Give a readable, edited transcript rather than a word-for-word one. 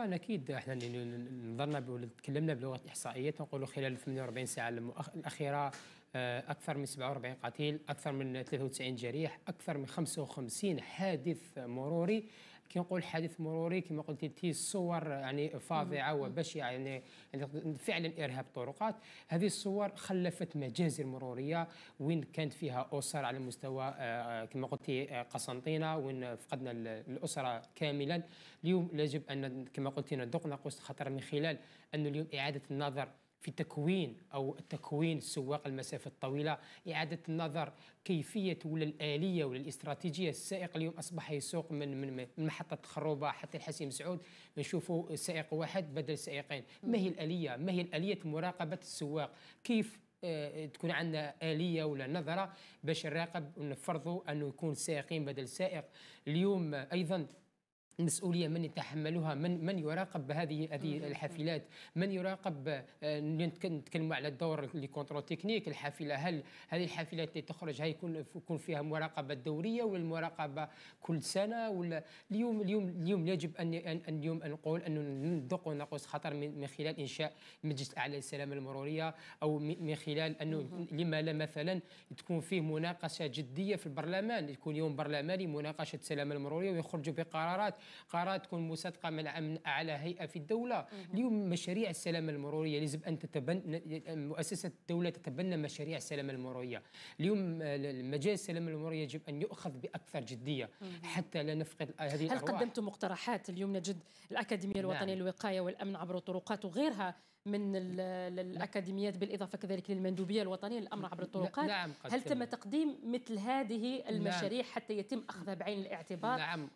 أكيد احنا نظرنا ولا تكلمنا بلغه الاحصائيات نقولوا خلال 48 ساعه الاخيره اكثر من 47 قتيل، اكثر من 93 جريح، اكثر من 55 حادث مروري. كي نقول حادث مروري كما قلتي الصور يعني فاظعه وبشعه، يعني فعلا ارهاب طرقات. هذه الصور خلفت مجازر مروريه وين كانت فيها اسر على مستوى كما قلتي قسنطينه وين فقدنا الاسره كاملا. اليوم يجب ان كما قلتي ندق ناقوس الخطر من خلال انه اليوم اعاده النظر في تكوين او التكوين سواق المسافه الطويله، اعاده النظر كيفيه ولا الاليه ولا الاستراتيجيه. السائق اليوم اصبح يسوق من محطه خروبه حتى الحسين مسعود نشوفوا سائق واحد بدل سائقين. ما هي الاليه؟ ما هي الاليه مراقبه السواق؟ كيف تكون عندنا آلية ولا نظرة باش نراقب ونفرضوا أنه يكون سائقين بدل سائق؟ اليوم أيضا المسؤولية من يتحملها، من يراقب هذه الحافلات، من يراقب. نتكلموا على الدور اللي كونترول تكنيك الحافلة. هل هذه الحافلات اللي تخرج هاي يكون فيها مراقبة دورية ولا المراقبة كل سنة ولا؟ اليوم يجب ان اليوم نقول انه ندق ناقوس خطر من خلال انشاء مجلس اعلى للسلامة المرورية، او من خلال انه لما لا مثلا تكون فيه مناقشة جدية في البرلمان، يكون يوم برلماني مناقشة السلامة المرورية ويخرجوا بقرارات، قرارات تكون مصدقه من اعلى هيئه في الدوله. اليوم مشاريع السلامه المروريه لازم ان تتبنى مؤسسه الدوله، تتبنى مشاريع السلامه المروريه. اليوم مجال السلامه المروريه يجب ان يؤخذ باكثر جديه حتى لا نفقد هذه الارواح. هل قدمتم مقترحات؟ اليوم نجد الاكاديميه الوطنيه للوقايه والامن عبر الطرقات وغيرها من الاكاديميات، بالاضافه كذلك للمندوبيه الوطنيه للامن عبر الطرقات. نعم، هل تم تقديم مثل هذه المشاريع؟ نعم، حتى يتم اخذها بعين الاعتبار. نعم.